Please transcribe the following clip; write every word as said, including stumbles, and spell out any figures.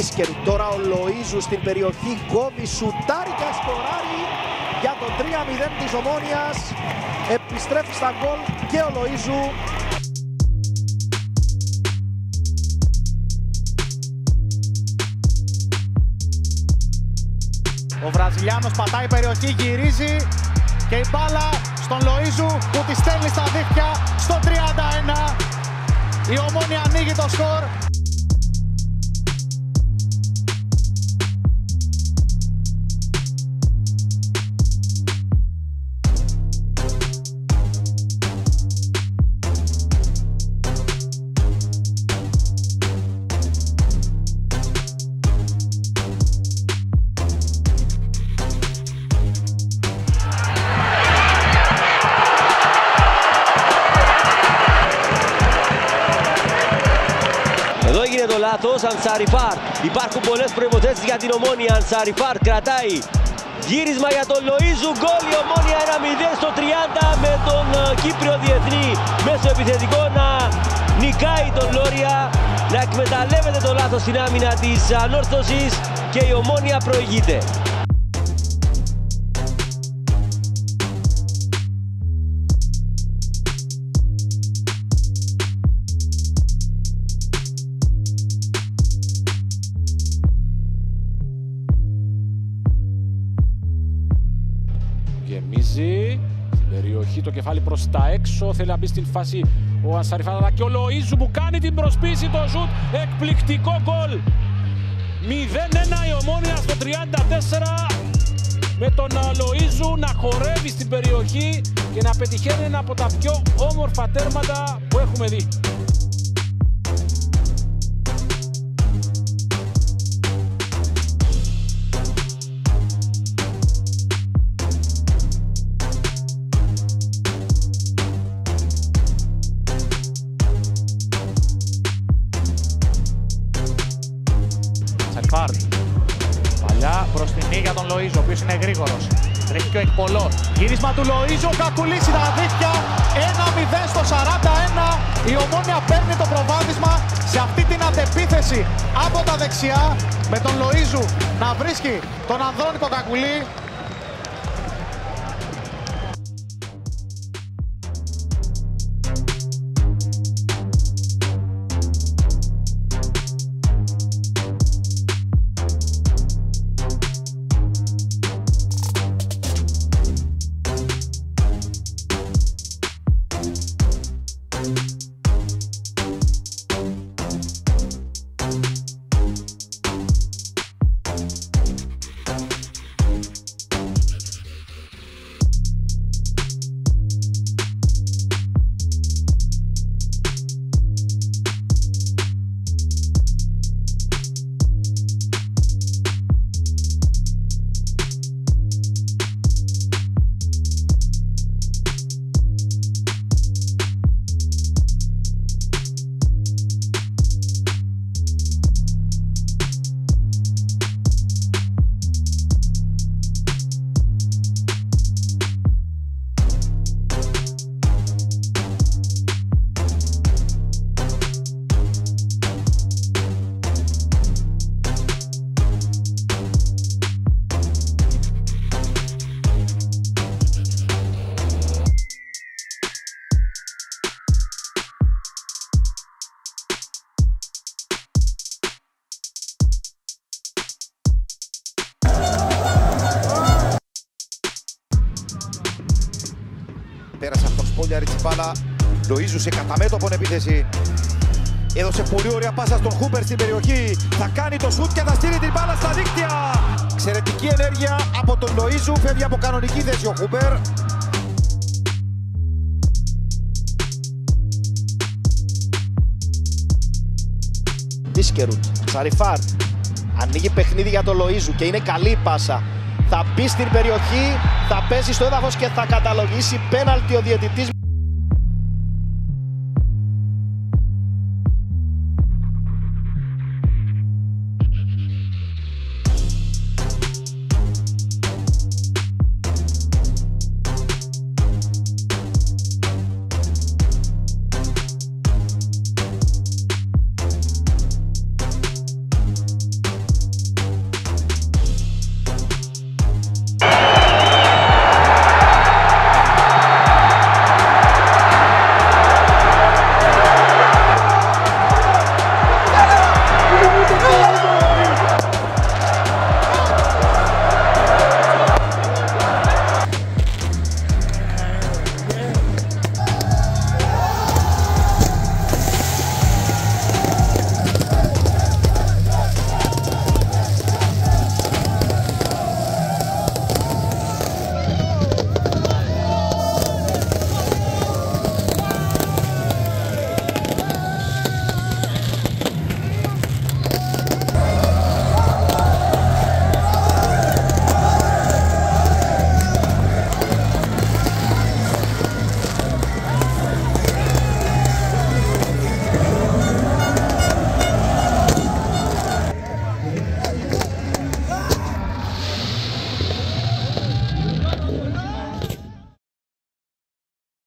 Κίσκερου. Τώρα ο Λοΐζου στην περιοχή κόβει, σουτάρει και σκοράρει για το τρία μηδέν της Ομόνιας. Επιστρέφει στα γκολ και ο Λοΐζου. Ο Βραζιλιάνος πατάει περιοχή, γυρίζει και η μπάλα στον Λοΐζου που τη στέλνει στα δίχτυα στο τριάντα ένα. Η Ομόνια ανοίγει το σκορ. Εδώ έγινε το λάθος, Ansarifar. Υπάρχουν πολλές προϋποθέσεις για την Ομόνια. Ansarifar κρατάει γύρισμα για τον Λοΐζου. Γκολ, η Ομόνια ένα μηδέν στο τριάντα με τον Κύπριο διεθνή μέσω επιθετικό να νικάει τον Λόρια, να εκμεταλλεύεται το λάθος στην άμυνα της ανόρθωσης και η Ομόνια προηγείται. Γεμίζει στην περιοχή, το κεφάλι προς τα έξω, θέλει να μπει στην φάση ο Ασαριφάρ, αλλά και ο Λοΐζου που κάνει την προσπίση, το ζουτ, εκπληκτικό γκολ. μηδέν ένα η Ομόνια στο τριάντα τέσσερα με τον Λοΐζου να χορεύει στην περιοχή και να πετυχαίνει ένα από τα πιο όμορφα τέρματα που έχουμε δει. Ασαριφάρ, παλιά προς την νύχια τον Λοΐζο, ο οποίος είναι γρήγορος, τρέχει και ο εκπολό. Γύρισμα του Λοΐζο, Κακουλής τα δίχτυα, ένα μηδέν στο σαράντα ένα. Η Ομόνια παίρνει το προβάδισμα σε αυτή την αντεπίθεση από τα δεξιά, με τον Λοΐζου να βρίσκει τον Ανδρόνικο Κακουλή. Πέρασε από τον Σπόλιαν την μπάλα, Λοΐζου σε καταμέτωπον επίθεση. Έδωσε πολύ ωραία πάσα στον Χούπερ στην περιοχή. Θα κάνει το σουτ και θα στείλει την μπάλα στα δίκτυα. Εξαιρετική ενέργεια από τον Λοΐζου, φεύγει από κανονική θέση ο Χούπερ. Δίσκερουτ, Ασαριφάρ, ανοίγει παιχνίδι για τον Λοΐζου και είναι καλή η πάσα. Θα μπει στην περιοχή, θα πέσει στο έδαφος και θα καταλογίσει πέναλτι ο διαιτητής.